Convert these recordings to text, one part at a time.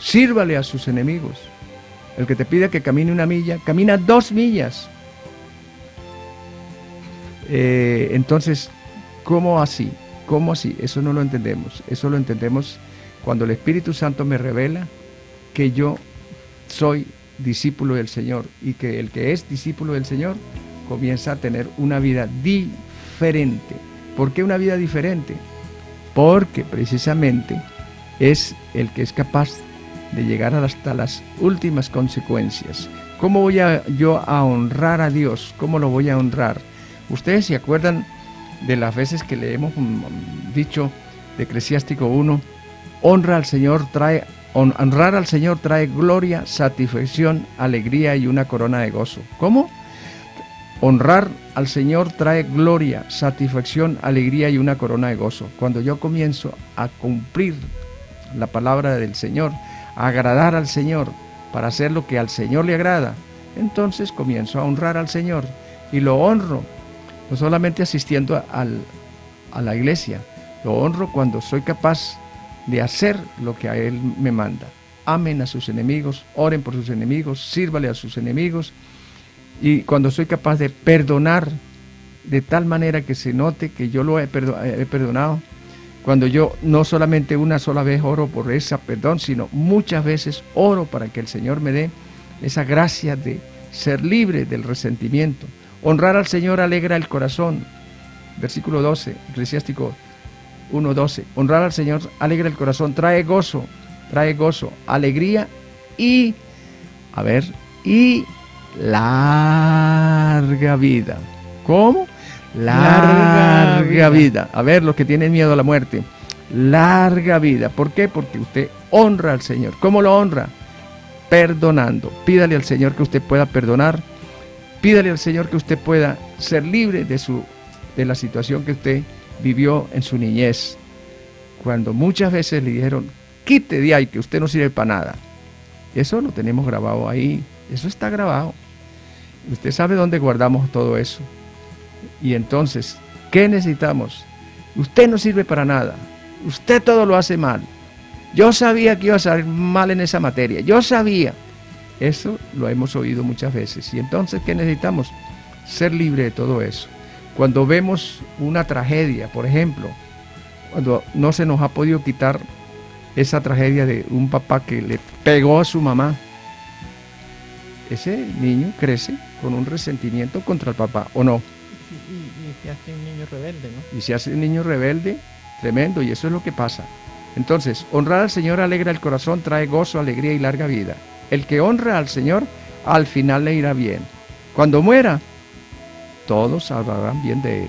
sírvale a sus enemigos. El que te pide que camine 1 milla, camina 2 millas. Entonces, ¿cómo así? ¿Cómo así? Eso no lo entendemos. Eso lo entendemos cuando el Espíritu Santo me revela que yo soy discípulo del Señor, y que el que es discípulo del Señor comienza a tener una vida diferente. ¿Por qué una vida diferente? Porque precisamente es el que es capaz de llegar hasta las últimas consecuencias. ¿Cómo voy yo a honrar a Dios? ¿Cómo lo voy a honrar? Ustedes se acuerdan de las veces que le hemos dicho de Eclesiástico 1, honrar al Señor trae gloria, satisfacción, alegría y una corona de gozo. ¿Cómo? Honrar al Señor trae gloria, satisfacción, alegría y una corona de gozo. Cuando yo comienzo a cumplir la palabra del Señor, a agradar al Señor, para hacer lo que al Señor le agrada, entonces comienzo a honrar al Señor, y lo honro no solamente asistiendo a la iglesia, lo honro cuando soy capaz de hacer lo que a Él me manda. Amen a sus enemigos, oren por sus enemigos, sírvale a sus enemigos, y cuando soy capaz de perdonar de tal manera que se note que yo lo he perdonado, cuando yo no solamente una sola vez oro por ese perdón, sino muchas veces oro para que el Señor me dé esa gracia de ser libre del resentimiento. Honrar al Señor alegra el corazón. Versículo 12, Eclesiástico 1:12. Honrar al Señor alegra el corazón, trae gozo, alegría y, y larga vida. ¿Cómo? Larga vida. A ver, los que tienen miedo a la muerte. Larga vida. ¿Por qué? Porque usted honra al Señor. ¿Cómo lo honra? Perdonando. Pídale al Señor que usted pueda perdonar. Pídale al Señor que usted pueda ser libre de la situación que usted vivió en su niñez, cuando muchas veces le dijeron, quite de ahí que usted no sirve para nada. Eso lo tenemos grabado ahí, eso está grabado. Usted sabe dónde guardamos todo eso. Y entonces, ¿qué necesitamos? Usted no sirve para nada, usted todo lo hace mal. Yo sabía que iba a salir mal en esa materia, yo sabía. Eso lo hemos oído muchas veces. Y entonces, ¿qué necesitamos? Ser libre de todo eso. Cuando vemos una tragedia, por ejemplo, cuando no se nos ha podido quitar esa tragedia de un papá que le pegó a su mamá, ese niño crece con un resentimiento contra el papá, ¿o no? Y se hace un niño rebelde, ¿no? Y se hace un niño rebelde, tremendo, y eso es lo que pasa. Entonces, honrar al Señor alegra el corazón, trae gozo, alegría y larga vida. El que honra al Señor, al final le irá bien. Cuando muera, todos hablarán bien de Él.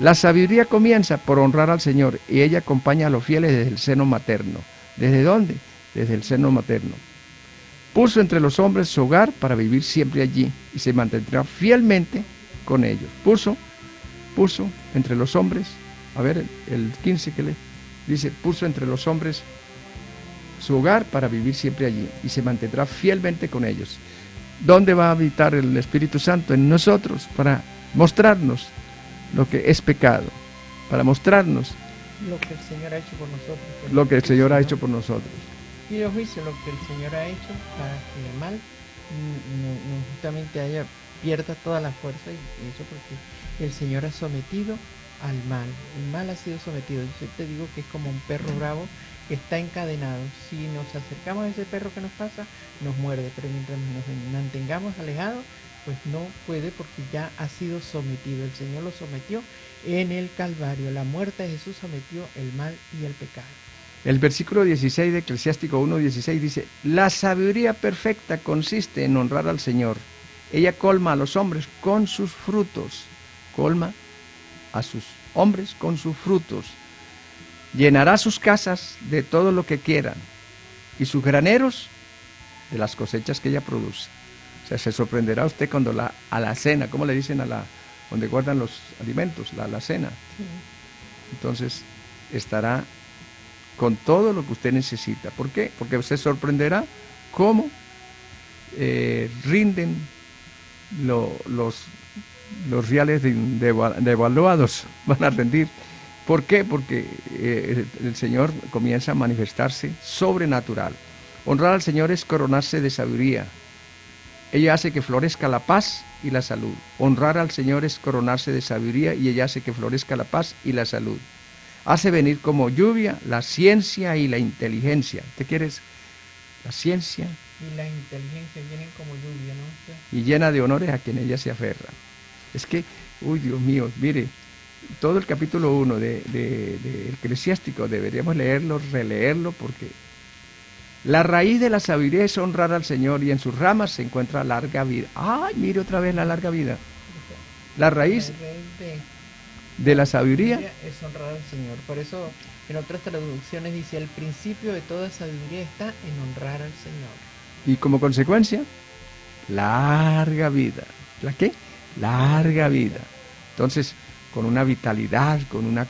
La sabiduría comienza por honrar al Señor, y ella acompaña a los fieles desde el seno materno. ¿Desde dónde? Desde el seno materno. Puso entre los hombres su hogar para vivir siempre allí, y se mantendrá fielmente con ellos. Puso entre los hombres, el 15 que le dice, puso entre los hombres su hogar para vivir siempre allí, y se mantendrá fielmente con ellos. ¿Dónde va a habitar el Espíritu Santo? En nosotros, para mostrarnos lo que es pecado, para mostrarnos lo que el Señor ha hecho por nosotros, lo que el Señor ha hecho por nosotros, y los juicios, lo que el Señor ha hecho para que el mal no justamente pierda toda la fuerza, y eso porque el Señor ha sometido al mal. El mal ha sido sometido. Yo te digo que es como un perro bravo que está encadenado. Si nos acercamos a ese perro que nos pasa, nos muerde, pero mientras nos mantengamos alejados, pues no puede, porque ya ha sido sometido. El Señor lo sometió en el Calvario. La muerte de Jesús sometió el mal y el pecado. El versículo 16 de Eclesiástico 1:16 dice, la sabiduría perfecta consiste en honrar al Señor. Ella colma a los hombres con sus frutos. Colma a sus hombres con sus frutos. Llenará sus casas de todo lo que quieran, y sus graneros de las cosechas que ella produce. O sea, se sorprenderá usted cuando la alacena, ¿cómo le dicen a la donde guardan los alimentos? La alacena. Sí. Entonces estará con todo lo que usted necesita. ¿Por qué? Porque se sorprenderá cómo rinden los reales devaluados van a rendir. ¿Por qué? Porque el Señor comienza a manifestarse sobrenatural. Honrar al Señor es coronarse de sabiduría. Ella hace que florezca la paz y la salud. Honrar al Señor es coronarse de sabiduría y ella hace que florezca la paz y la salud. Hace venir como lluvia la ciencia y la inteligencia. ¿Te quieres? La ciencia y la inteligencia vienen como lluvia, ¿no? Y llena de honores a quien ella se aferra. Es que, uy, Dios mío, mire, todo el capítulo 1 de Eclesiástico deberíamos leerlo, releerlo, porque la raíz de la sabiduría es honrar al Señor y en sus ramas se encuentra larga vida. ¡Ay, mire otra vez la larga vida! La raíz de la sabiduría es honrar al Señor. Por eso en otras traducciones dice: el principio de toda sabiduría está en honrar al Señor. Y como consecuencia, larga vida. ¿La qué? Larga vida. Entonces, con una vitalidad, con una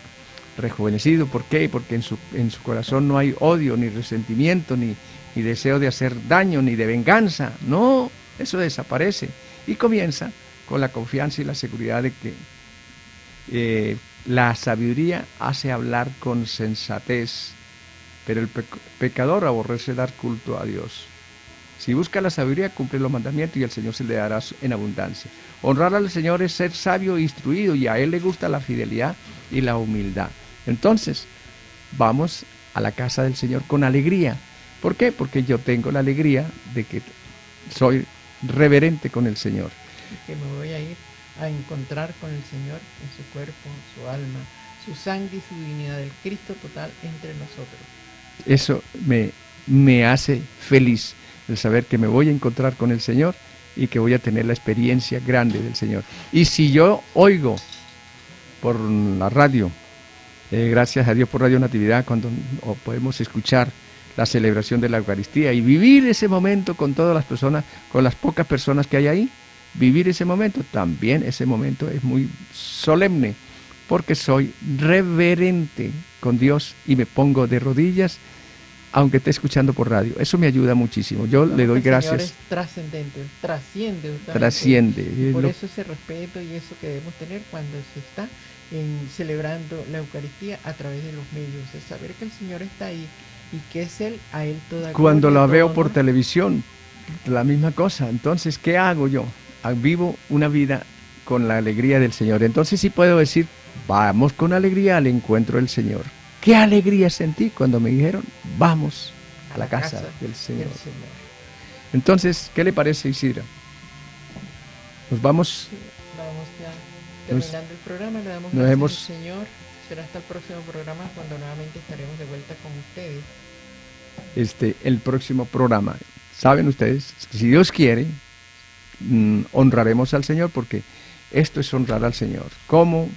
rejuvenecido. ¿Por qué? Porque en su corazón no hay odio, ni resentimiento, ni deseo de hacer daño, ni de venganza. No, eso desaparece. Y comienza con la confianza y la seguridad de que la sabiduría hace hablar con sensatez, pero el pecador aborrece dar culto a Dios. Si busca la sabiduría, cumple los mandamientos y el Señor se le dará en abundancia. Honrar al Señor es ser sabio e instruido, y a Él le gusta la fidelidad y la humildad. Entonces, vamos a la casa del Señor con alegría. ¿Por qué? Porque yo tengo la alegría de que soy reverente con el Señor. Que me voy a ir a encontrar con el Señor en su cuerpo, en su alma, su sangre y su divinidad, el Cristo total entre nosotros. Eso me hace feliz, el saber que me voy a encontrar con el Señor y que voy a tener la experiencia grande del Señor. Y si yo oigo por la radio, gracias a Dios por Radio Natividad, cuando podemos escuchar la celebración de la Eucaristía y vivir ese momento con todas las personas, con las pocas personas que hay ahí, vivir ese momento, también ese momento es muy solemne, porque soy reverente con Dios y me pongo de rodillas, aunque esté escuchando por radio. Eso me ayuda muchísimo. Yo le doy gracias. El Señor es trascendente, trasciende. Trasciende. Por eso ese respeto y eso que debemos tener cuando se está celebrando la Eucaristía a través de los medios. Es saber que el Señor está ahí y que es Él, a Él toda. Cuando la veo por televisión, la misma cosa. Entonces, ¿qué hago yo? Vivo una vida con la alegría del Señor. Entonces sí puedo decir, vamos con alegría al encuentro del Señor. Qué alegría sentí cuando me dijeron, vamos a la casa del Señor. Entonces, ¿qué le parece, Isidra? Nos vamos. Vamos ya terminando el programa, le damos gracias al Señor. Será hasta el próximo programa cuando nuevamente estaremos de vuelta con ustedes. El próximo programa. Saben ustedes, si Dios quiere, honraremos al Señor, porque esto es honrar al Señor. ¿Cómo?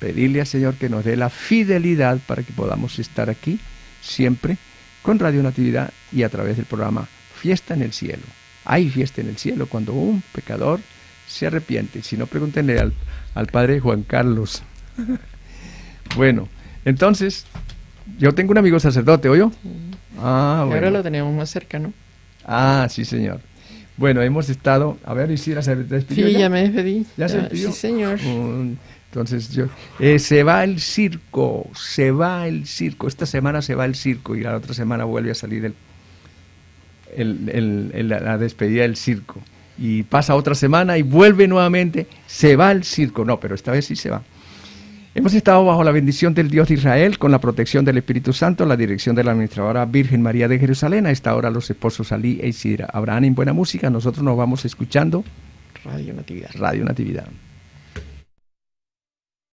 Pedirle al Señor que nos dé la fidelidad para que podamos estar aquí siempre con Radio Natividad y a través del programa Fiesta en el Cielo. Hay fiesta en el cielo cuando un pecador se arrepiente. Si no, pregúntenle al padre Juan Carlos. Bueno, entonces, yo tengo un amigo sacerdote, ¿oyó? Ah, bueno. Ahora lo tenemos más cerca, ¿no? Ah, sí, señor. Bueno, hemos estado... A ver, Isidra, ¿se despidió? Sí, ya me despedí. ¿Ya se despidió? Sí, señor. Entonces, se va el circo, se va el circo. Esta semana se va el circo y la otra semana vuelve a salir la despedida del circo. Y pasa otra semana y vuelve nuevamente, se va el circo. No, pero esta vez sí se va. Hemos estado bajo la bendición del Dios de Israel, con la protección del Espíritu Santo, la dirección de la administradora Virgen María de Jerusalén. A esta hora los esposos Ali e Isidra Abraham en buena música. Nosotros nos vamos escuchando Radio Natividad. Radio Natividad.